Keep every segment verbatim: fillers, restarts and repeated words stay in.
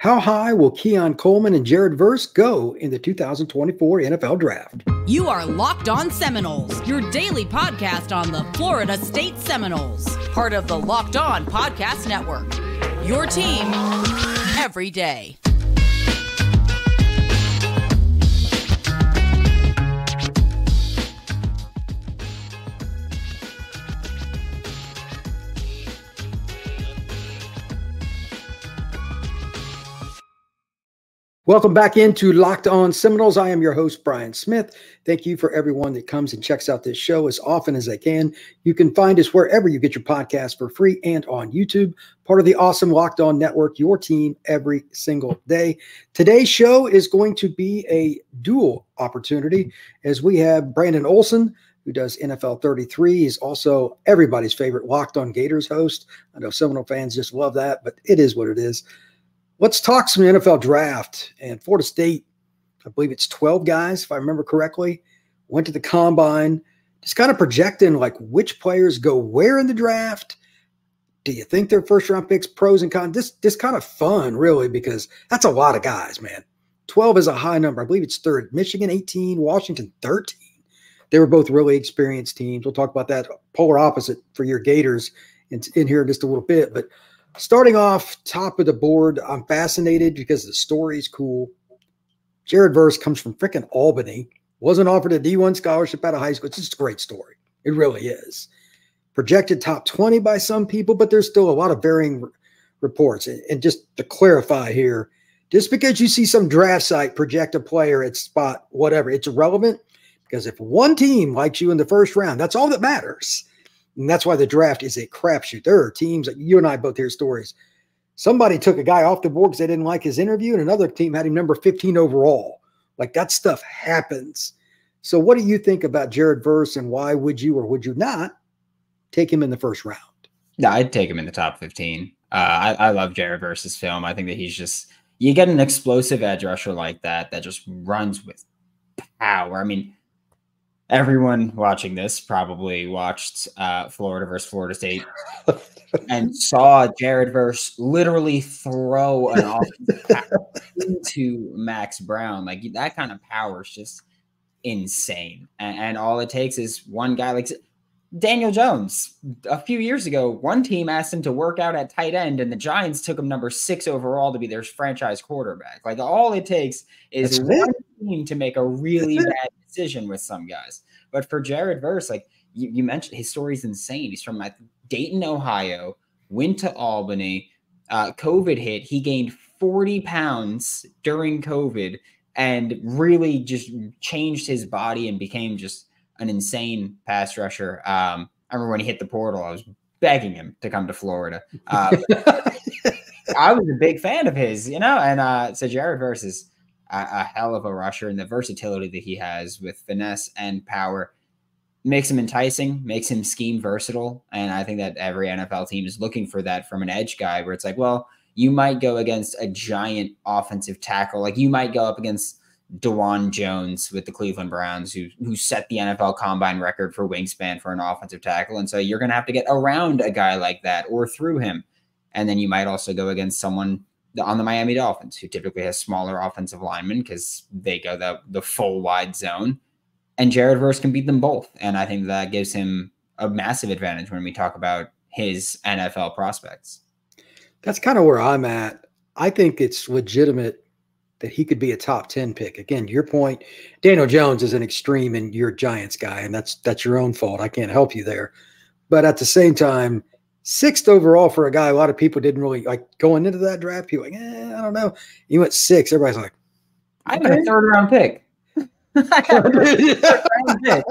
How high will Keon Coleman and Jared Verse go in the two thousand twenty-four N F L Draft? You are Locked On Seminoles, your daily podcast on the Florida State Seminoles, part of the Locked On Podcast Network, your team every day. Welcome back into Locked On Seminoles. I am your host, Brian Smith. Thank you for everyone that comes and checks out this show as often as they can. You can find us wherever you get your podcast for free and on YouTube, part of the awesome Locked On Network, your team every single day. Today's show is going to be a dual opportunity as we have Brandon Olson, who does N F L thirty-three. He's also everybody's favorite Locked On Gators host. I know Seminole fans just love that, but it is what it is. Let's talk some N F L draft. And Florida State, I believe it's twelve guys, if I remember correctly, went to the combine. Just kind of projecting like which players go where in the draft. Do you think they're first round picks, pros and cons? This this kind of fun, really, because that's a lot of guys, man. twelve is a high number. I believe it's third. Michigan eighteen, Washington thirteen. They were both really experienced teams. We'll talk about that polar opposite for your Gators in, in here in just a little bit. But starting off top of the board, I'm fascinated because the story's cool. Jared Verse comes from freaking Albany, wasn't offered a D one scholarship out of high school. It's just a great story. It really is. Projected top twenty by some people, but there's still a lot of varying reports. And just to clarify here, just because you see some draft site project a player at spot, whatever, it's irrelevant because if one team likes you in the first round, that's all that matters. And that's why the draft is a crapshoot. There are teams that you and I both hear stories. Somebody took a guy off the board because they didn't like his interview, and another team had him number fifteen overall. Like, that stuff happens. So what do you think about Jared Verse, and why would you or would you not take him in the first round? No, I'd take him in the top fifteen. Uh, I, I love Jared Verse's film. I think that he's just – you get an explosive edge rusher like that that just runs with power. I mean – everyone watching this probably watched uh, Florida versus Florida State and saw Jared Verse literally throw an offensive power into Max Brown. Like, that kind of power is just insane. And, and all it takes is one guy like Daniel Jones. A few years ago, one team asked him to work out at tight end, and the Giants took him number six overall to be their franchise quarterback. Like, all it takes is That's one it. team to make a really bad decision with some guys. But for Jared Verse, like you, you mentioned, his story's insane. He's from like Dayton, Ohio, went to Albany. Uh, COVID hit. He gained forty pounds during COVID and really just changed his body and became just an insane pass rusher. Um, I remember when he hit the portal, I was begging him to come to Florida. Uh, I was a big fan of his, you know, and uh, so Jared Verse is a hell of a rusher, and the versatility that he has with finesse and power makes him enticing, makes him scheme versatile. And I think that every N F L team is looking for that from an edge guy where it's like, well, you might go against a giant offensive tackle. Like, you might go up against Dewan Jones with the Cleveland Browns, who, who set the N F L combine record for wingspan for an offensive tackle. And so you're going to have to get around a guy like that or through him. And then you might also go against someone on the Miami Dolphins, who typically has smaller offensive linemen because they go the, the full wide zone. And Jared Verse can beat them both. And I think that gives him a massive advantage when we talk about his N F L prospects. That's kind of where I'm at. I think it's legitimate that he could be a top ten pick. Again, to your point, Daniel Jones is an extreme and you're a Giants guy, and that's that's your own fault. I can't help you there. But at the same time, sixth overall for a guy a lot of people didn't really like going into that draft. People like, eh, I don't know. He went six. Everybody's like, I got a third round pick. I got a third round pick.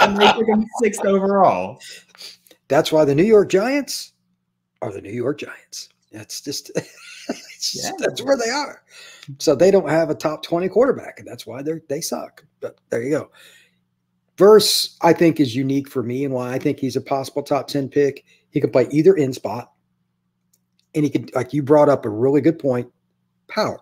And they took him sixth overall. That's why the New York Giants are the New York Giants. That's just, that's, yeah, that's where they are. So they don't have a top twenty quarterback, and that's why they they suck. But there you go. Verse, I think, is unique for me, and why I think he's a possible top ten pick. He could play either end spot, and he could, like you brought up a really good point, power.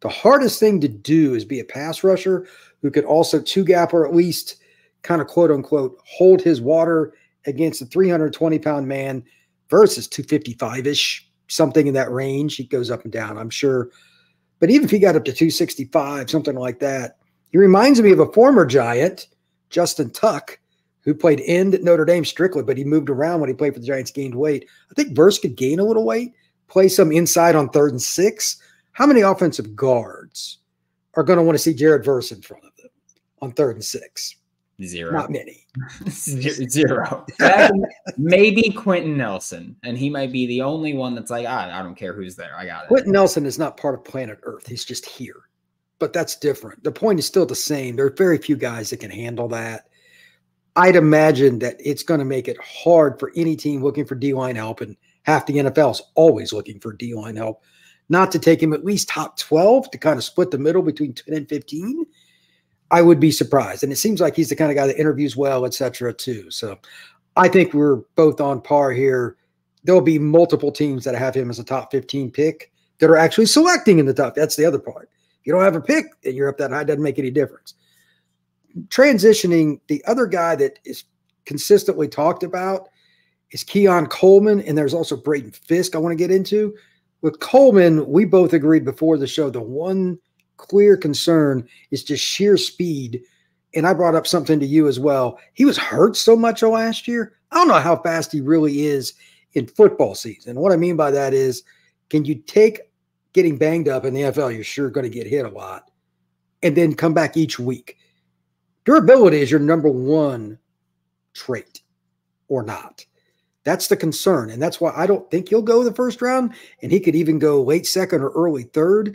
The hardest thing to do is be a pass rusher who could also two-gap or at least kind of quote-unquote hold his water against a three hundred twenty pound man versus two fifty-five-ish something in that range. He goes up and down, I'm sure. But even if he got up to two sixty-five, something like that, he reminds me of a former Giant, Justin Tuck, who played end at Notre Dame strictly, but he moved around when he played for the Giants, gained weight. I think Verse could gain a little weight, play some inside on third and six. How many offensive guards are going to want to see Jared Verse in front of them on third and six? Zero. Not many. Zero. Maybe Quentin Nelson, and he might be the only one that's like, ah, I don't care who's there. I got it. Quentin Nelson is not part of planet Earth. He's just here. But that's different. The point is still the same. There are very few guys that can handle that. I'd imagine that it's going to make it hard for any team looking for D-line help, and half the N F L is always looking for D-line help, not to take him at least top twelve to kind of split the middle between ten and fifteen. I would be surprised. And it seems like he's the kind of guy that interviews well, et cetera, too. So I think we're both on par here. There'll be multiple teams that have him as a top fifteen pick that are actually selecting in the top. That's the other part. If you don't have a pick and you're up that high, it doesn't make any difference. Transitioning, the other guy that is consistently talked about is Keon Coleman, and there's also Braden Fiske I want to get into. With Coleman, we both agreed before the show the one clear concern is just sheer speed. And I brought up something to you as well. He was hurt so much last year. I don't know how fast he really is in football season. And what I mean by that is, can you take getting banged up in the N F L? You're sure going to get hit a lot, and then come back each week. Durability is your number one trait or not. That's the concern. And that's why I don't think he'll go the first round, and he could even go late second or early third.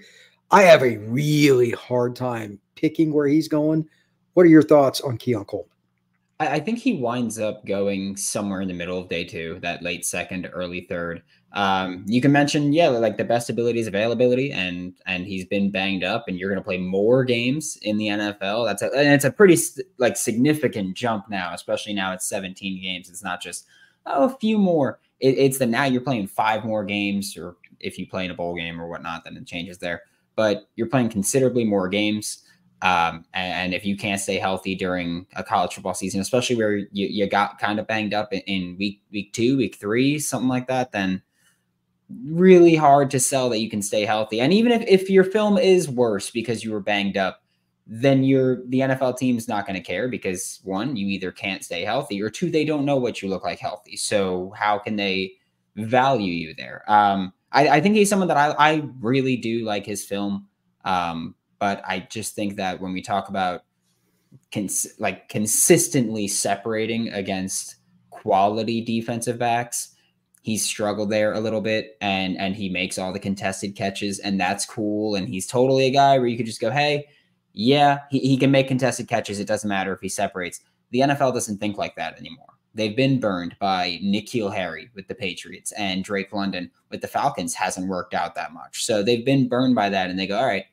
I have a really hard time picking where he's going. What are your thoughts on Keon Coleman? I think he winds up going somewhere in the middle of day two, that late second, early third. Um, you can mention, yeah, like the best ability is availability, and and he's been banged up, and you're going to play more games in the N F L. That's a, and it's a pretty like significant jump now, especially now it's seventeen games. It's not just, oh, a few more. It, it's the now you're playing five more games, or if you play in a bowl game or whatnot, then it changes there. But you're playing considerably more games. Um, and, and if you can't stay healthy during a college football season, especially where you, you got kind of banged up in, in week, week two, week three, something like that, then really hard to sell that you can stay healthy. And even if, if your film is worse because you were banged up, then you're, the N F L team's not going to care because, one, you either can't stay healthy, or two, they don't know what you look like healthy. So how can they value you there? Um, I, I think he's someone that I, I really do like his film. Um, but I just think that when we talk about cons like consistently separating against quality defensive backs, he's struggled there a little bit, and, and he makes all the contested catches, and that's cool. And he's totally a guy where you could just go, hey, yeah, he, he can make contested catches. It doesn't matter if he separates. The N F L doesn't think like that anymore. They've been burned by N'Keal Harry with the Patriots, and Drake London with the Falcons hasn't worked out that much. So they've been burned by that, and they go, all right,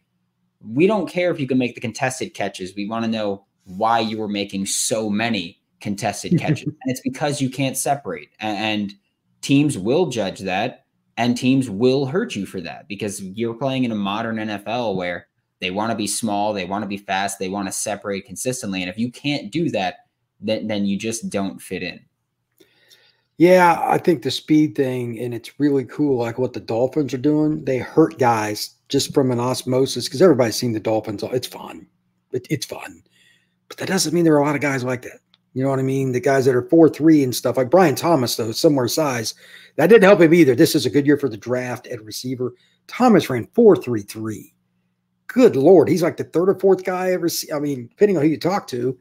we don't care if you can make the contested catches. We want to know why you were making so many contested catches. And it's because you can't separate. And teams will judge that, and teams will hurt you for that, because you're playing in a modern N F L where they want to be small, they want to be fast, they want to separate consistently. And if you can't do that, Then, then you just don't fit in. Yeah, I think the speed thing, and it's really cool, like what the Dolphins are doing. They hurt guys just from an osmosis, because everybody's seen the Dolphins. It's fun. It, it's fun. But that doesn't mean there are a lot of guys like that. You know what I mean? The guys that are four three and stuff, like Brian Thomas, though, similar size. That didn't help him either. This is a good year for the draft at receiver. Thomas ran four three three. Good Lord. He's like the third or fourth guy I ever see. I mean, depending on who you talk to.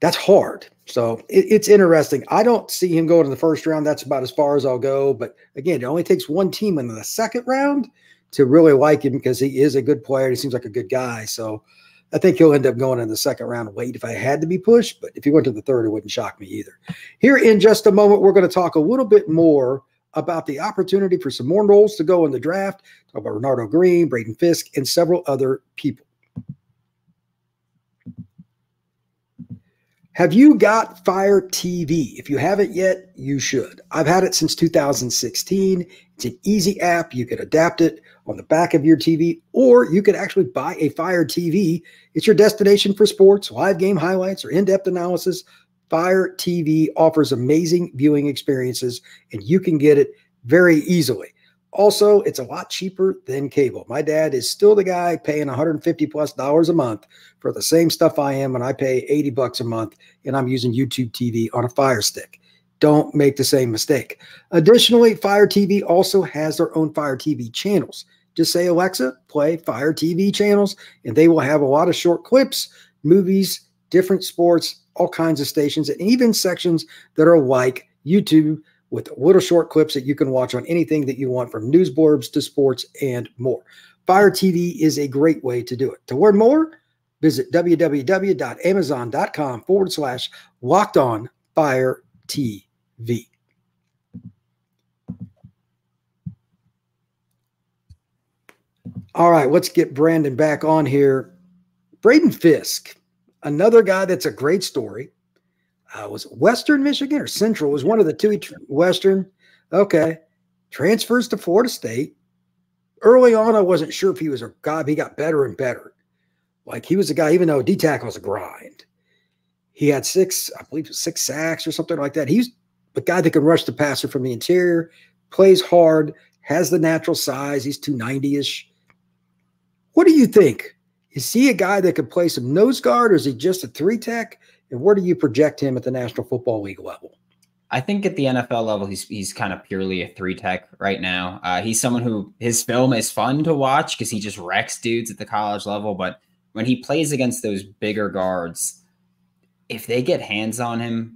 That's hard. So it, it's interesting. I don't see him going in the first round. That's about as far as I'll go. But again, it only takes one team in the second round to really like him, because he is a good player. He seems like a good guy. So I think he'll end up going in the second round late if I had to be pushed. But if he went to the third, it wouldn't shock me either. Here in just a moment, we're going to talk a little bit more about the opportunity for some more roles to go in the draft. Talk about Renardo Green, Braden Fiske, and several other people. Have you got Fire T V? If you haven't yet, you should. I've had it since two thousand sixteen. It's an easy app. You can adapt it on the back of your T V, or you could actually buy a Fire T V. It's your destination for sports, live game highlights, or in-depth analysis. Fire T V offers amazing viewing experiences, and you can get it very easily. Also, it's a lot cheaper than cable. My dad is still the guy paying one hundred fifty plus dollars a month for the same stuff I am when I pay eighty bucks a month and I'm using YouTube T V on a Fire Stick. Don't make the same mistake. Additionally, Fire T V also has their own Fire T V channels. Just say, Alexa, play Fire T V channels, and they will have a lot of short clips, movies, different sports, all kinds of stations, and even sections that are like YouTube with little short clips that you can watch on anything that you want, from news blurbs to sports and more. Fire T V is a great way to do it. To learn more, visit www.amazon.com forward slash locked on Fire T V. V. All right, let's get Brandon back on here. Braden Fiske, another guy that's a great story. Uh, was Western Michigan or Central? Was one of the two. Western. Okay. Transfers to Florida State. Early on, I wasn't sure if he was a guy. He got better and better. Like, he was a guy, even though D tackle was a grind. He had six, I believe, six sacks or something like that. He's a guy that can rush the passer from the interior, plays hard, has the natural size. He's two ninety-ish. What do you think? Is he a guy that could play some nose guard, or is he just a three tech? And where do you project him at the National Football League level? I think at the N F L level, he's he's kind of purely a three tech right now. Uh, he's someone who his film is fun to watch because he just wrecks dudes at the college level. But when he plays against those bigger guards, if they get hands on him,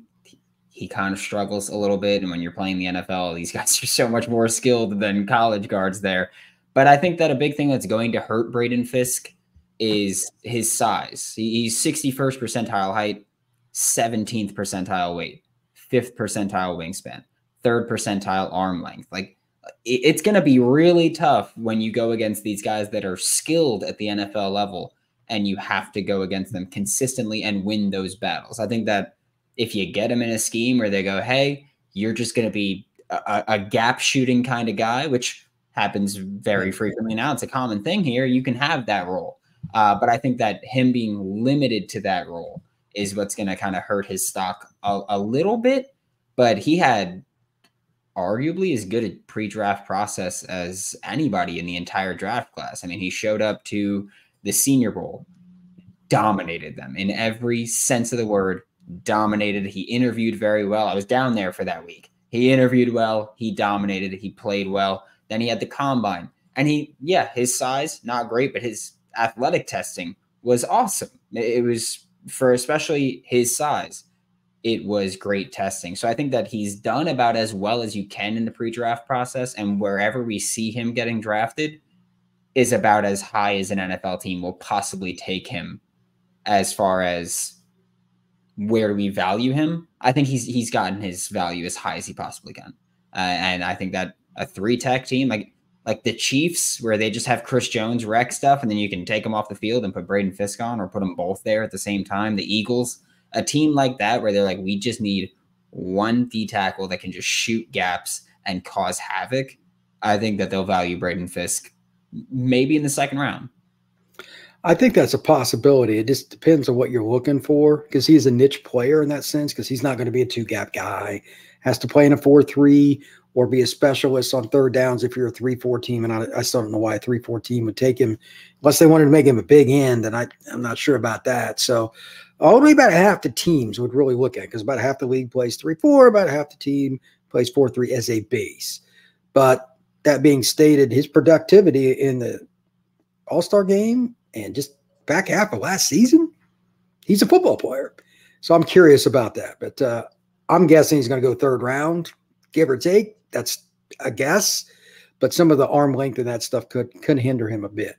he kind of struggles a little bit. And when you're playing the N F L, these guys are so much more skilled than college guards there. But I think that a big thing that's going to hurt Braden Fiske is his size. He's sixty-first percentile height, seventeenth percentile weight, fifth percentile wingspan, third percentile arm length. Like, it's going to be really tough when you go against these guys that are skilled at the N F L level, and you have to go against them consistently and win those battles. I think that if you get him in a scheme where they go, hey, you're just going to be a, a gap shooting kind of guy, which happens very frequently now. It's a common thing here. You can have that role. Uh, but I think that him being limited to that role is what's going to kind of hurt his stock a, a little bit. But he had arguably as good a pre-draft process as anybody in the entire draft class. I mean, he showed up to the Senior Bowl, dominated them in every sense of the word. Dominated. He interviewed very well. I was down there for that week. He interviewed well. He dominated. He played well. Then he had the combine. And he, yeah, his size, not great, but his athletic testing was awesome. It was, for especially his size, it was great testing. So I think that he's done about as well as you can in the pre-draft process. And wherever we see him getting drafted is about as high as an N F L team will possibly take him as far as where do we value him. I think he's he's gotten his value as high as he possibly can. Uh, and I think that a three-tech team, like like the Chiefs, where they just have Chris Jones wreck stuff, and then you can take him off the field and put Braden Fiske on, or put them both there at the same time. The Eagles, a team like that, where they're like, we just need one D-tackle that can just shoot gaps and cause havoc. I think that they'll value Braden Fiske maybe in the second round. I think that's a possibility. It just depends on what you're looking for, because he's a niche player in that sense, because he's not going to be a two-gap guy. Has to play in a four three or be a specialist on third downs if you're a three four team, and I, I still don't know why a three four team would take him. Unless they wanted to make him a big end, and I, I'm not sure about that. So only about half the teams would really look at it, because about half the league plays three four, about half the team plays four three as a base. But that being stated, his productivity in the All-Star game and just back half of last season, he's a football player. So I'm curious about that. But uh, I'm guessing he's going to go third round, give or take. That's a guess. But some of the arm length and that stuff could, could hinder him a bit.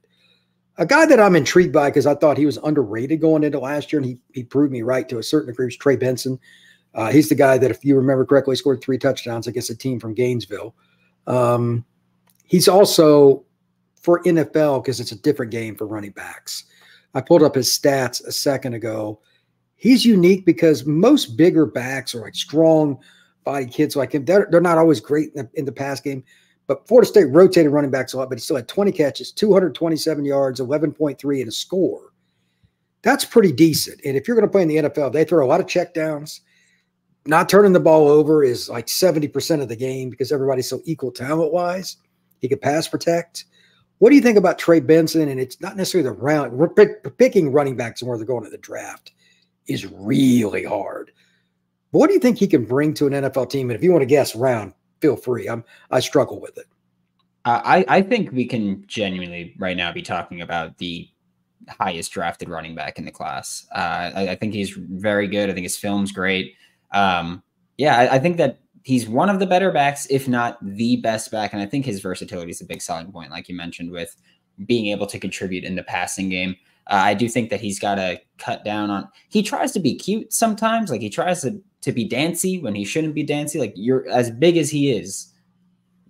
A guy that I'm intrigued by, because I thought he was underrated going into last year, and he, he proved me right to a certain degree, was Trey Benson. Uh, he's the guy that, if you remember correctly, scored three touchdowns against a team from Gainesville. Um, he's also – for N F L, because it's a different game for running backs. I pulled up his stats a second ago. He's unique because most bigger backs are like strong body kids like him. They're, they're not always great in the, in the pass game, but Florida State rotated running backs a lot, but he still had twenty catches, two hundred twenty-seven yards, eleven point three, and a score. That's pretty decent. And if you're going to play in the N F L, they throw a lot of check downs. not turning the ball over is like seventy percent of the game because everybody's so equal talent-wise. He could pass protect. What do you think about Trey Benson? And it's not necessarily the round. We're pick, picking running backs and where they're going to the draft is really hard. But what do you think he can bring to an N F L team? And if you want to guess round, feel free. I'm, I struggle with it. I, I think we can genuinely right now be talking about the highest drafted running back in the class. Uh, I, I think he's very good. I think his film's great. Um, yeah, I, I think that he's one of the better backs, if not the best back. And I think his versatility is a big selling point, like you mentioned, with being able to contribute in the passing game. Uh, I do think that he's got to cut down on, he tries to be cute sometimes. Like he tries to, to be dancy when he shouldn't be dancy. Like you're as big as he is,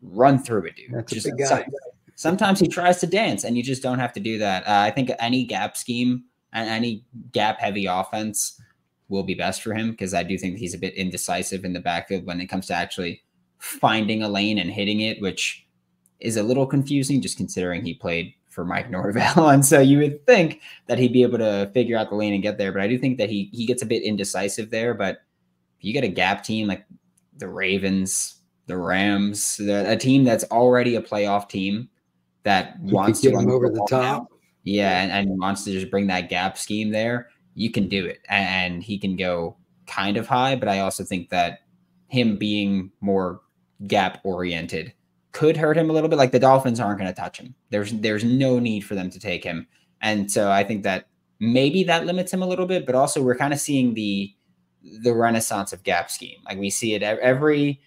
run through it, dude. That's just a big guy. Sometimes he tries to dance and you just don't have to do that. Uh, I think any gap scheme and any gap heavy offense will be best for him because I do think he's a bit indecisive in the backfield when it comes to actually finding a lane and hitting it, which is a little confusing just considering he played for Mike Norvell. And so you would think that he'd be able to figure out the lane and get there. But I do think that he, he gets a bit indecisive there. But if you get a gap team like the Ravens, the Rams, the, a team that's already a playoff team that you wants to run over the top. Now. Yeah. And, and wants to just bring that gap scheme there. You can do it. And he can go kind of high, but I also think that him being more gap oriented could hurt him a little bit. Like the Dolphins aren't going to touch him. There's, there's no need for them to take him. And so I think that maybe that limits him a little bit, but also we're kind of seeing the, the renaissance of gap scheme. Like we see it every,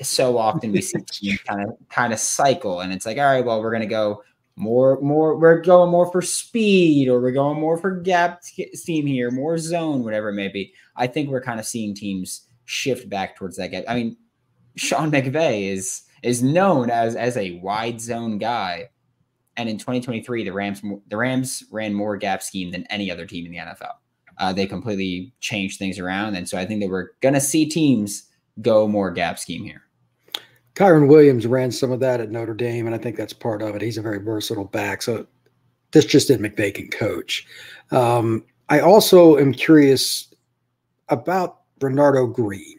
so often we see teams kind of kind of cycle and it's like, all right, well, we're going to go more, more, we're going more for speed or we're going more for gap scheme here, more zone, whatever it may be. I think we're kind of seeing teams shift back towards that gap. I mean, Sean McVay is, is known as, as a wide zone guy. And in twenty twenty-three, the Rams, the Rams ran more gap scheme than any other team in the N F L. Uh, they completely changed things around. And so I think that we're going to see teams go more gap scheme here. Kyron Williams ran some of that at Notre Dame, and I think that's part of it. He's a very versatile back, so this just did McVay can coach. Um, I also am curious about Renardo Green.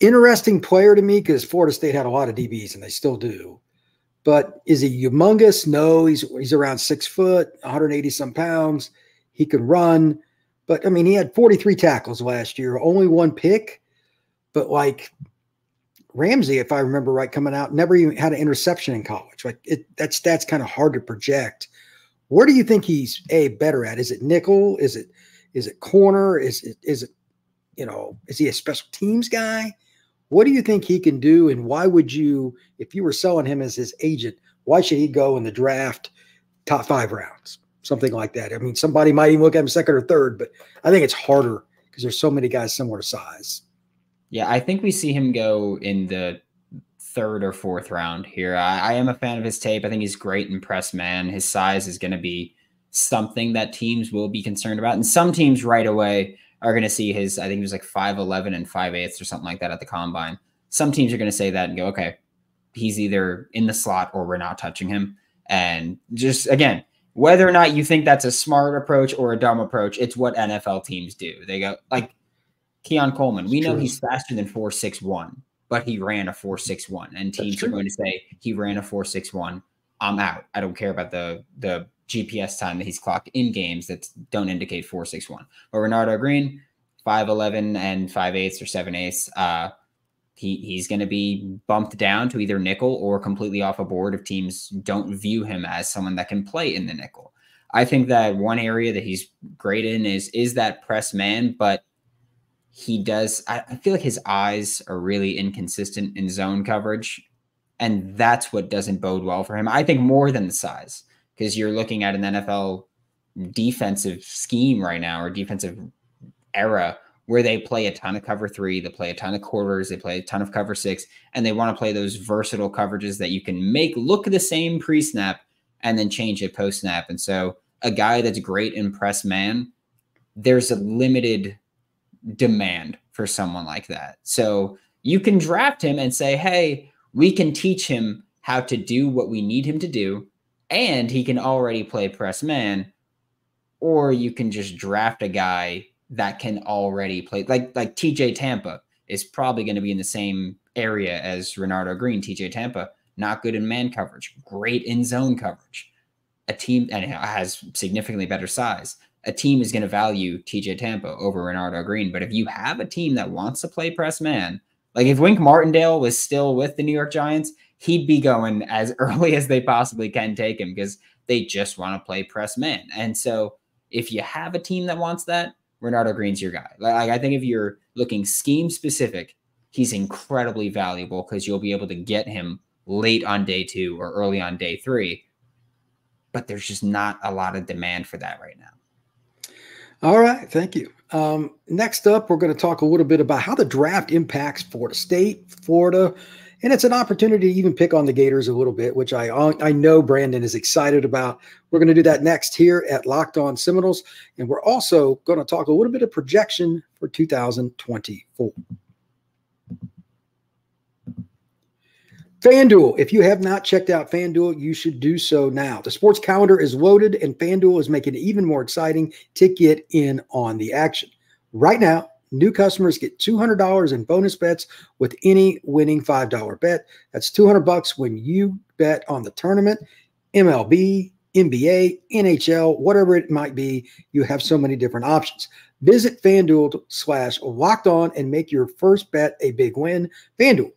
Interesting player to me because Florida State had a lot of D Bs, and they still do. But is he humongous? No, he's, he's around six foot, one hundred eighty some pounds. He can run. But, I mean, he had forty-three tackles last year, only one pick. But, like, Ramsey, if I remember right, coming out, never even had an interception in college. Like, it, that's, that's kind of hard to project. Where do you think he's, A, better at? Is it nickel? Is it is it corner? Is it, is it, you know, is he a special teams guy? What do you think he can do, and why would you, if you were selling him as his agent, why should he go in the draft top five rounds? Something like that. I mean, somebody might even look at him second or third, but I think it's harder because there's so many guys similar size. Yeah, I think we see him go in the third or fourth round here. I, I am a fan of his tape. I think he's great in press man. His size is going to be something that teams will be concerned about. And some teams right away are going to see his, I think he was like five eleven and five eighths or something like that at the combine. Some teams are going to say that and go, okay, he's either in the slot or we're not touching him. And just, again, whether or not you think that's a smart approach or a dumb approach, it's what N F L teams do. They go, like Keon Coleman, we know he's faster than four six one, but he ran a four six one. And teams are going to say, he ran a four six one, I'm out. I don't care about the, the G P S time that he's clocked in games that don't indicate four six one. But Renardo Green, five eleven and five eighths or seven eighths, uh, He, he's going to be bumped down to either nickel or completely off a board if teams don't view him as someone that can play in the nickel. I think that one area that he's great in is, is that press man, but he does, I, I feel like his eyes are really inconsistent in zone coverage. And that's what doesn't bode well for him. I think more than the size, because you're looking at an N F L defensive scheme right now or defensive era where they play a ton of cover three, they play a ton of quarters, they play a ton of cover six, and they want to play those versatile coverages that you can make look the same pre-snap and then change it post-snap. And so a guy that's great in press man, there's a limited demand for someone like that. So you can draft him and say, hey, we can teach him how to do what we need him to do, and he can already play press man, or you can just draft a guy that can already play. Like like T J. Tampa is probably going to be in the same area as Renardo Green. T J. Tampa, not good in man coverage, great in zone coverage. A team and has significantly better size. A team is going to value T J. Tampa over Renardo Green. But if you have a team that wants to play press man, like if Wink Martindale was still with the New York Giants, he'd be going as early as they possibly can take him because they just want to play press man. And so if you have a team that wants that, Renardo Green's your guy. Like I think if you're looking scheme specific, he's incredibly valuable because you'll be able to get him late on day two or early on day three. But there's just not a lot of demand for that right now. All right. Thank you. Um, next up, we're going to talk a little bit about how the draft impacts Florida State, Florida, and it's an opportunity to even pick on the Gators a little bit, which I I know Brandon is excited about. We're going to do that next here at Locked On Seminoles, and we're also going to talk a little bit of projection for two thousand twenty-four. FanDuel. If you have not checked out FanDuel, you should do so now. The sports calendar is loaded, and FanDuel is making it even more exciting to get in on the action. Right now, new customers get two hundred dollars in bonus bets with any winning five dollar bet. That's two hundred bucks when you bet on the tournament, M L B, N B A, N H L, whatever it might be. You have so many different options. Visit FanDuel slash locked on and make your first bet a big win. FanDuel,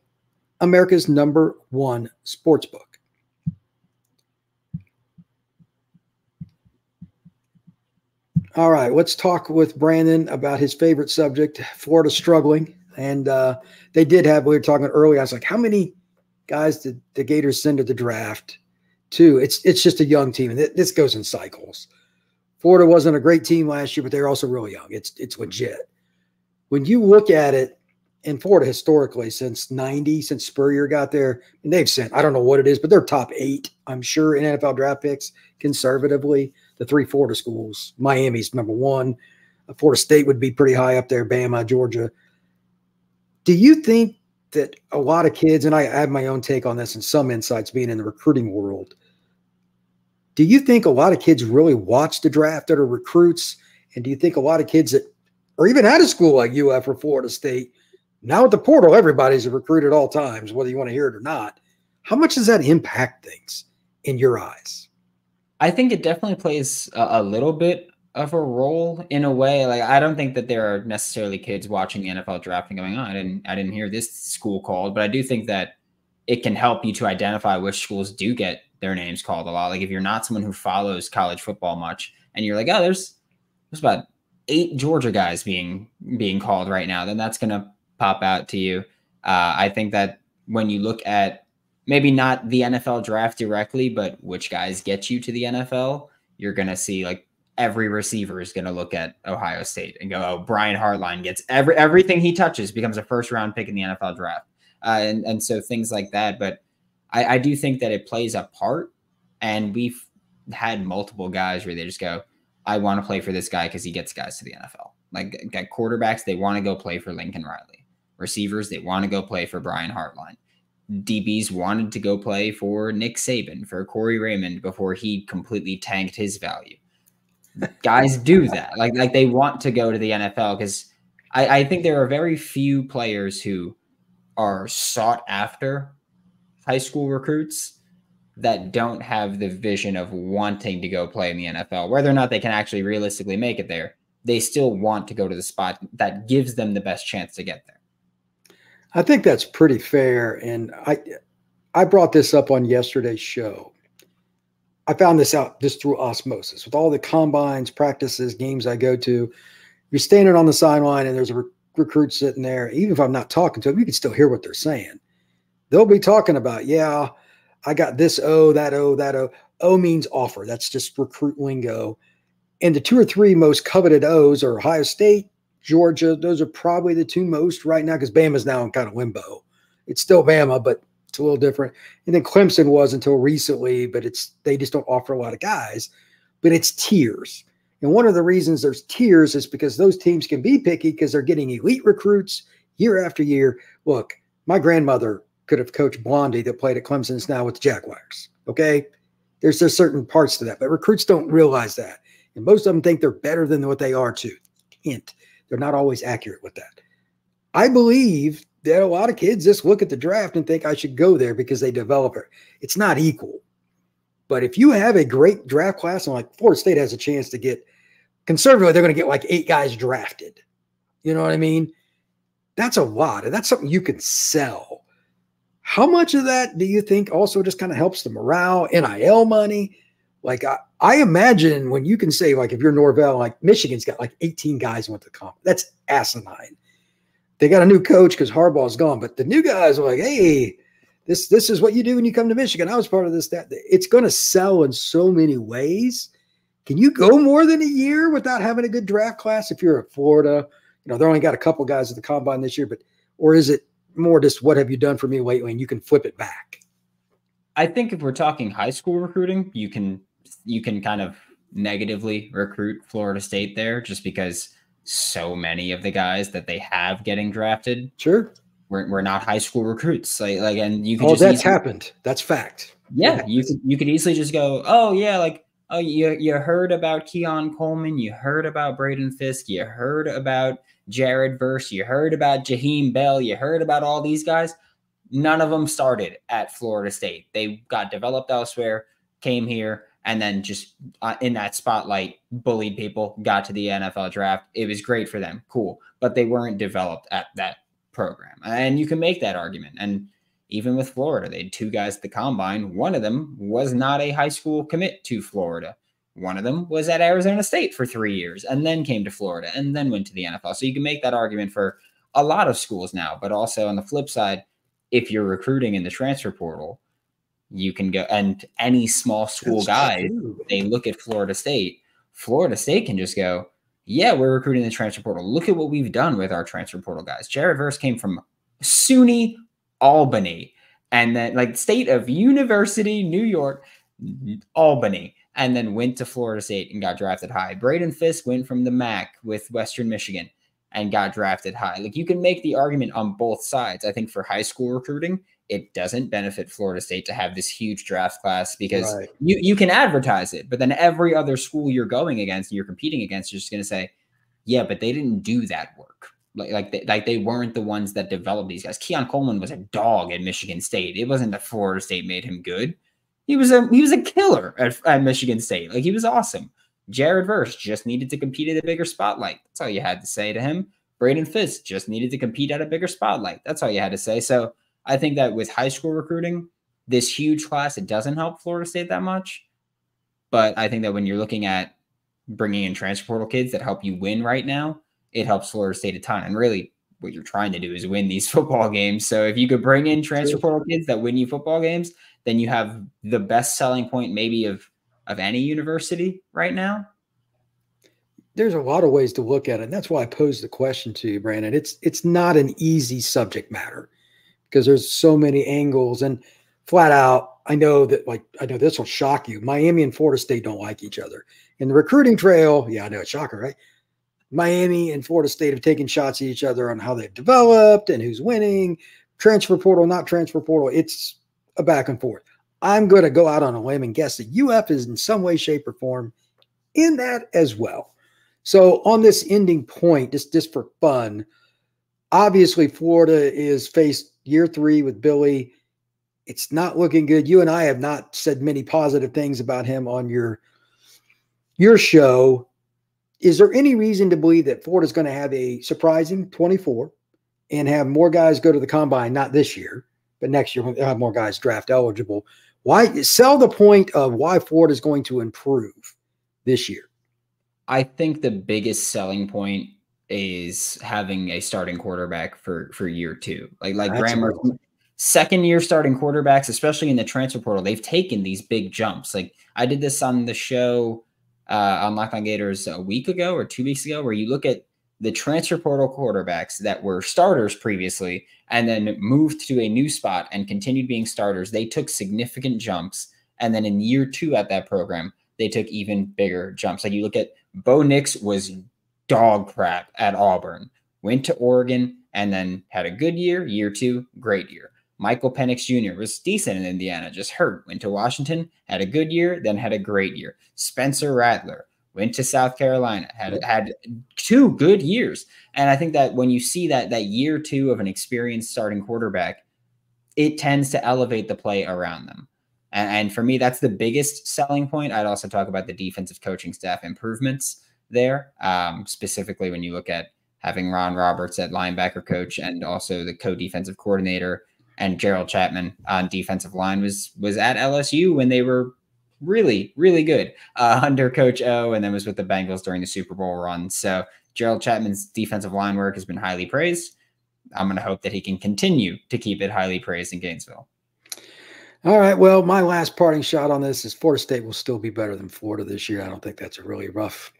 America's number one sportsbook. All right, let's talk with Brandon about his favorite subject, Florida struggling. And uh, they did have, we were talking earlier, I was like, how many guys did the Gators send to the draft to? It's, it's just a young team, and this goes in cycles. Florida wasn't a great team last year, but they're also real young. It's, it's legit. When you look at it, and Florida historically since ninety, since Spurrier got there, and they've sent, I don't know what it is, but they're top eight, I'm sure, in N F L draft picks conservatively. The three Florida schools, Miami's number one. Florida State would be pretty high up there, Bama, Georgia. Do you think that a lot of kids, and I have my own take on this and some insights being in the recruiting world, do you think a lot of kids really watch the draft that are recruits? And do you think a lot of kids that are even out of school like U F or Florida State, now at the portal, everybody's a recruit at all times, whether you want to hear it or not. How much does that impact things in your eyes? I think it definitely plays a, a little bit of a role in a way. Like, I don't think that there are necessarily kids watching N F L drafting going on. I didn't, I didn't hear this school called, but I do think that it can help you to identify which schools do get their names called a lot. Like if you're not someone who follows college football much and you're like, oh, there's, there's about eight Georgia guys being, being called right now, then that's going to pop out to you. Uh, I think that when you look at, maybe not the N F L draft directly, but which guys get you to the N F L, you're going to see like every receiver is going to look at Ohio State and go, oh, Brian Hartline gets every, everything he touches becomes a first round pick in the N F L draft. Uh, and, and so things like that. But I, I do think that it plays a part, and we've had multiple guys where they just go, I want to play for this guy because he gets guys to the N F L. Like, like quarterbacks, they want to go play for Lincoln Riley. Receivers, they want to go play for Brian Hartline. D Bs wanted to go play for Nick Saban, for Corey Raymond before he completely tanked his value. Guys do that. Like, like they want to go to the N F L because I, I think there are very few players who are sought after high school recruits that don't have the vision of wanting to go play in the N F L, whether or not they can actually realistically make it there. They still want to go to the spot that gives them the best chance to get there. I think that's pretty fair, and I I brought this up on yesterday's show. I found this out just through osmosis. With all the combines, practices, games I go to, you're standing on the sideline and there's a re- recruit sitting there. Even if I'm not talking to them, you can still hear what they're saying. They'll be talking about, yeah, I got this O, that O, that O. O means offer. That's just recruit lingo. And the two or three most coveted O's are Ohio State, Georgia. Those are probably the two most right now because Bama's now in kind of limbo. It's still Bama, but it's a little different. And then Clemson was until recently, but it's they just don't offer a lot of guys. But it's tiers. And one of the reasons there's tiers is because those teams can be picky because they're getting elite recruits year after year. Look, my grandmother could have coached Blondie that played at Clemson is now with the Jaguars. Okay? There's, there's certain parts to that, but recruits don't realize that. And most of them think they're better than what they are too. Hint. They're not always accurate with that. I believe that a lot of kids just look at the draft and think I should go there because they develop it. It's not equal. But if you have a great draft class, and like Florida State has a chance to get, conservatively, they're going to get like eight guys drafted. You know what I mean? That's a lot, and that's something you can sell. How much of that do you think also just kind of helps the morale, N I L money? Like I, I imagine when you can say, like if you're Norvell, like Michigan's got like eighteen guys went to comp. That's asinine. They got a new coach because Harbaugh's gone, but the new guys are like, hey, this, this is what you do when you come to Michigan. I was part of this. That it's going to sell in so many ways. Can you go more than a year without having a good draft class if you're at Florida? You know, they only got a couple guys at the combine this year, but or is it more just what have you done for me lately and you can flip it back? I think if we're talking high school recruiting, you can you can kind of negatively recruit Florida State there just because so many of the guys that they have getting drafted sure we're, we're not high school recruits. Like, like and you could oh, just that's easily, happened. That's fact. Yeah, yeah. You could you could easily just go, oh yeah, like oh you you heard about Keon Coleman, you heard about Braden Fiske, you heard about Jared Verse, you heard about Jaheim Bell, you heard about all these guys. None of them started at Florida State. They got developed elsewhere, came here, and then just uh, in that spotlight, bullied people, got to the N F L draft. It was great for them. Cool. But they weren't developed at that program. And you can make that argument. And even with Florida, they had two guys at the combine. One of them was not a high school commit to Florida. One of them was at Arizona State for three years and then came to Florida and then went to the N F L. So you can make that argument for a lot of schools now, but also on the flip side, if you're recruiting in the transfer portal, you can go and any small school guy, they look at Florida State, Florida State can just go, yeah, we're recruiting in the transfer portal. Look at what we've done with our transfer portal guys. Jared Verse came from SUNY Albany and then like state of University, New York, Albany. And then went to Florida State and got drafted high. Braden Fiske went from the M A C with Western Michigan and got drafted high. Like you can make the argument on both sides. I think for high school recruiting, it doesn't benefit Florida State to have this huge draft class because right. you, you can advertise it, but then every other school you're going against and you're competing against, you're just going to say, yeah, but they didn't do that work. Like, like, they, like they weren't the ones that developed these guys. Keon Coleman was a dog at Michigan State. It wasn't that Florida State made him good. He was a he was a killer at, at Michigan State. Like he was awesome. Jared Verse just needed to compete at a bigger spotlight. That's all you had to say to him. Braden Fiske just needed to compete at a bigger spotlight. That's all you had to say. So I think that with high school recruiting, this huge class, it doesn't help Florida State that much. But I think that when you're looking at bringing in transfer portal kids that help you win right now, it helps Florida State a ton. And really, what you're trying to do is win these football games. So if you could bring in transfer portal kids that win you football games, then you have the best selling point maybe of, of any university right now. There's a lot of ways to look at it. And that's why I posed the question to you, Brandon. It's, it's not an easy subject matter because there's so many angles and flat out. I know that like, I know this will shock you. Miami and Florida State don't like each other in the recruiting trail. Yeah, I know it's shocker, right? Miami and Florida State have taken shots at each other on how they've developed and who's winning, transfer portal, not transfer portal. It's, a back and forth. I'm going to go out on a limb and guess that U F is in some way, shape, or form in that as well. So on this ending point, just, just for fun, obviously Florida is faced year three with Billy. It's not looking good. You and I have not said many positive things about him on your, your show. Is there any reason to believe that Florida is going to have a surprising twenty-four and have more guys go to the combine, not this year, but next year we'll have more guys draft eligible? Why sell the point of why Florida is going to improve this year? I think the biggest selling point is having a starting quarterback for, for year two. Like, like Graham Mertz, second year starting quarterbacks, especially in the transfer portal, they've taken these big jumps. Like I did this on the show uh, on Locked On Gators a week ago or two weeks ago, where you look at the transfer portal quarterbacks that were starters previously and then moved to a new spot and continued being starters. They took significant jumps. And then in year two at that program, they took even bigger jumps. Like you look at Bo Nix was dog crap at Auburn, went to Oregon and then had a good year, year two, great year. Michael Penix Junior was decent in Indiana, just hurt, went to Washington, had a good year, then had a great year. Spencer Rattler went to South Carolina, had had two good years. And I think that when you see that that year two of an experienced starting quarterback, it tends to elevate the play around them. And, and for me, that's the biggest selling point. I'd also talk about the defensive coaching staff improvements there, um, specifically when you look at having Ron Roberts at linebacker coach and also the co-defensive coordinator, and Gerald Chapman on defensive line was was at L S U when they were really, really good uh, under Coach O, and then was with the Bengals during the Super Bowl run. So Gerald Chapman's defensive line work has been highly praised. I'm going to hope that he can continue to keep it highly praised in Gainesville. All right. Well, my last parting shot on this is Florida State will still be better than Florida this year. I don't think that's a really rough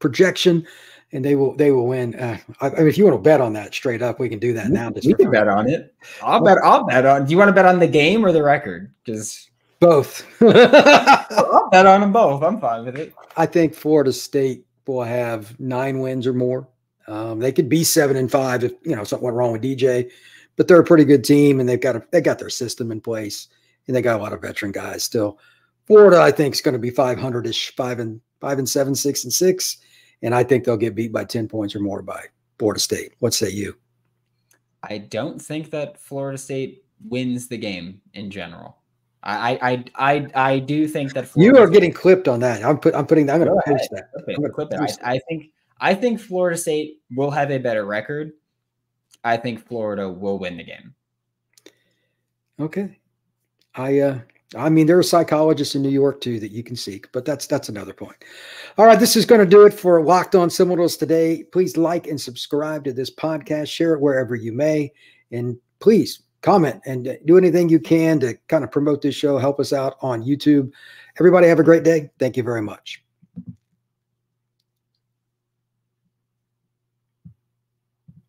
projection, and they will they will win. Uh, I, I mean, if you want to bet on that straight up, we can do that we, now. You can bet on it. I'll well, bet. I'll bet on. Do you want to bet on the game or the record? Because both. I'll bet on them both. I'm fine with it. I think Florida State will have nine wins or more. Um, they could be seven and five if you know something went wrong with D J, but they're a pretty good team, and they've got a, they got their system in place, and they got a lot of veteran guys still. Florida, I think, is going to be five hundred-ish, five and five and seven, six and six, and I think they'll get beat by ten points or more by Florida State. What say you? I don't think that Florida State wins the game in general. I I I I do think that Florida you are State getting clipped on that. I'm put I'm putting I'm going to push that. I'm going to clip that. I, I think. I think Florida State will have a better record. I think Florida will win the game. Okay. I uh, I mean, there are psychologists in New York, too, that you can seek, but that's that's another point. All right, this is going to do it for Locked On Seminoles today. Please like and subscribe to this podcast. Share it wherever you may. And please comment and do anything you can to kind of promote this show. Help us out on YouTube. Everybody have a great day. Thank you very much.